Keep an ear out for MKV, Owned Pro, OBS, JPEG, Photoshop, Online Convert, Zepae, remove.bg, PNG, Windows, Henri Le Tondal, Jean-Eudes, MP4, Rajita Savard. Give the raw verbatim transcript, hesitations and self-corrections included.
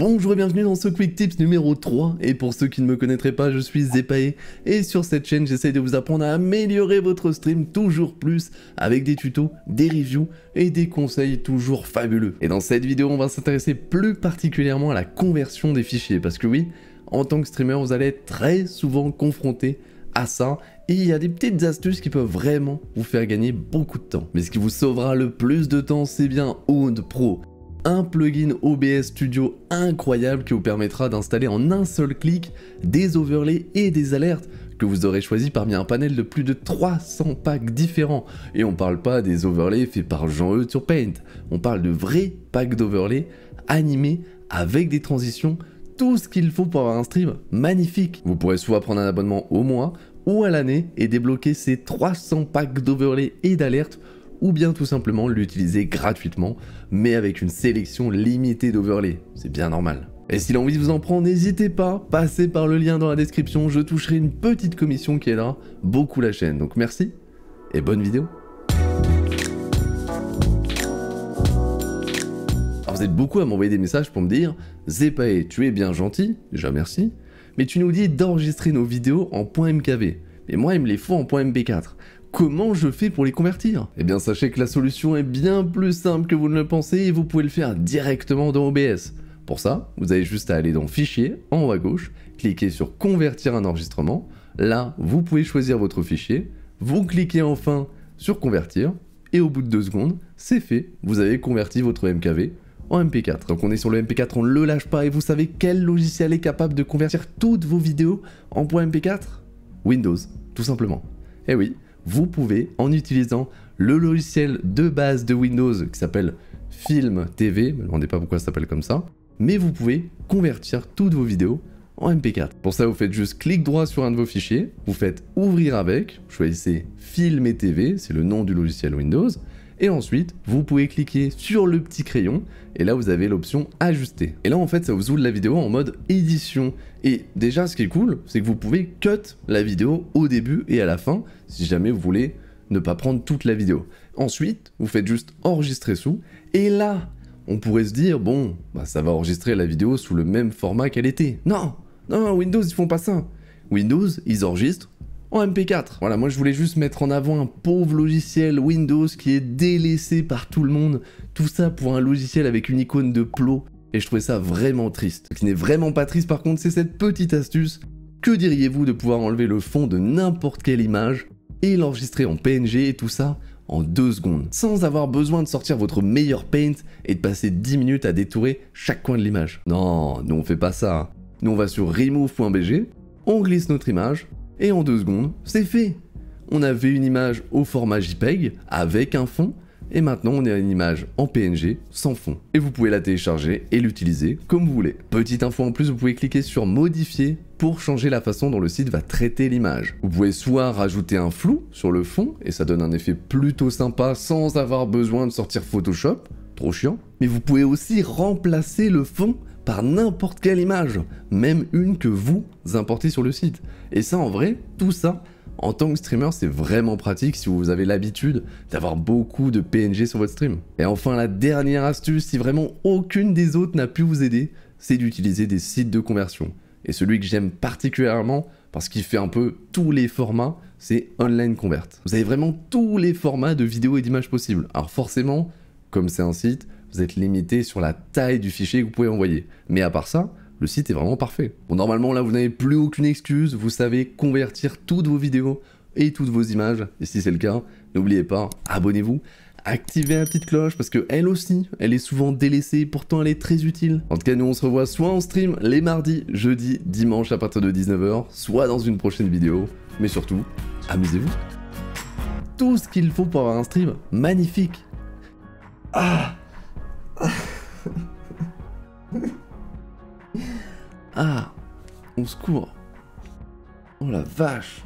Bonjour et bienvenue dans ce Quick Tips numéro trois, et pour ceux qui ne me connaîtraient pas, je suis Zepae, et sur cette chaîne j'essaye de vous apprendre à améliorer votre stream toujours plus, avec des tutos, des reviews et des conseils toujours fabuleux. Et dans cette vidéo on va s'intéresser plus particulièrement à la conversion des fichiers, parce que oui, en tant que streamer vous allez être très souvent confronté à ça, et il y a des petites astuces qui peuvent vraiment vous faire gagner beaucoup de temps. Mais ce qui vous sauvera le plus de temps, c'est bien Owned Pro, un plugin O B S Studio incroyable qui vous permettra d'installer en un seul clic des overlays et des alertes que vous aurez choisi parmi un panel de plus de trois cents packs différents. Et on parle pas des overlays faits par Jean-Eudes sur Paint, on parle de vrais packs d'overlays animés avec des transitions, tout ce qu'il faut pour avoir un stream magnifique. Vous pourrez soit prendre un abonnement au mois ou à l'année et débloquer ces trois cents packs d'overlays et d'alertes, ou bien tout simplement l'utiliser gratuitement, mais avec une sélection limitée d'overlays, c'est bien normal. Et si l'envie vous en prend, n'hésitez pas, passez par le lien dans la description, je toucherai une petite commission qui aidera beaucoup la chaîne. Donc merci, et bonne vidéo. Alors vous êtes beaucoup à m'envoyer des messages pour me dire « Zepae, tu es bien gentil, déjà merci, mais tu nous dis d'enregistrer nos vidéos en .mkv, et moi il me les faut en .mp quatre. Comment je fais pour les convertir ?» Eh bien sachez que la solution est bien plus simple que vous ne le pensez et vous pouvez le faire directement dans O B S. Pour ça, vous avez juste à aller dans Fichier, en haut à gauche, cliquer sur Convertir un enregistrement. Là, vous pouvez choisir votre fichier, vous cliquez enfin sur Convertir et au bout de deux secondes, c'est fait, vous avez converti votre M K V en M P quatre. Donc on est sur le M P quatre, on ne le lâche pas, et vous savez quel logiciel est capable de convertir toutes vos vidéos en .mp quatre? Windows, tout simplement. Eh oui, vous pouvez, en utilisant le logiciel de base de Windows qui s'appelle Film T V, je ne sais pas pourquoi ça s'appelle comme ça, mais vous pouvez convertir toutes vos vidéos en M P quatre. Pour ça, vous faites juste clic droit sur un de vos fichiers, vous faites ouvrir avec, choisissez Film et T V, c'est le nom du logiciel Windows, et ensuite vous pouvez cliquer sur le petit crayon et là vous avez l'option ajuster. Et là en fait ça vous ouvre la vidéo en mode édition, et déjà ce qui est cool c'est que vous pouvez cut la vidéo au début et à la fin si jamais vous voulez ne pas prendre toute la vidéo. Ensuite vous faites juste enregistrer sous, et là on pourrait se dire bon bah ça va enregistrer la vidéo sous le même format qu'elle était. Non, non, Windows ils font pas ça, Windows ils enregistrent en M P quatre. Voilà, moi je voulais juste mettre en avant un pauvre logiciel Windows qui est délaissé par tout le monde, tout ça pour un logiciel avec une icône de plot, et je trouvais ça vraiment triste. Ce qui n'est vraiment pas triste par contre, c'est cette petite astuce. Que diriez-vous de pouvoir enlever le fond de n'importe quelle image et l'enregistrer en P N G et tout ça en deux secondes, sans avoir besoin de sortir votre meilleur Paint et de passer dix minutes à détourer chaque coin de l'image. Non, nous on fait pas ça. Nous on va sur remove point b g, on glisse notre image, et en deux secondes, c'est fait. On avait une image au format JPEG avec un fond, et maintenant on a une image en P N G sans fond. Et vous pouvez la télécharger et l'utiliser comme vous voulez. Petite info en plus, vous pouvez cliquer sur modifier pour changer la façon dont le site va traiter l'image. Vous pouvez soit rajouter un flou sur le fond, et ça donne un effet plutôt sympa sans avoir besoin de sortir Photoshop, trop chiant. Mais vous pouvez aussi remplacer le fond par n'importe quelle image, même une que vous importez sur le site. Et ça en vrai, tout ça, en tant que streamer, c'est vraiment pratique si vous avez l'habitude d'avoir beaucoup de P N G sur votre stream. Et enfin la dernière astuce, si vraiment aucune des autres n'a pu vous aider, c'est d'utiliser des sites de conversion. Et celui que j'aime particulièrement, parce qu'il fait un peu tous les formats, c'est Online Convert. Vous avez vraiment tous les formats de vidéos et d'images possibles. Alors forcément, comme c'est un site, vous êtes limité sur la taille du fichier que vous pouvez envoyer. Mais à part ça, le site est vraiment parfait. Bon, normalement, là, vous n'avez plus aucune excuse. Vous savez convertir toutes vos vidéos et toutes vos images. Et si c'est le cas, n'oubliez pas, abonnez-vous, activez la petite cloche parce qu'elle aussi, elle est souvent délaissée. Pourtant, elle est très utile. En tout cas, nous, on se revoit soit en stream les mardis, jeudis, dimanches à partir de dix-neuf heures, soit dans une prochaine vidéo. Mais surtout, amusez-vous. Tout ce qu'il faut pour avoir un stream magnifique. Ah! Ah, on se court. Oh la vache.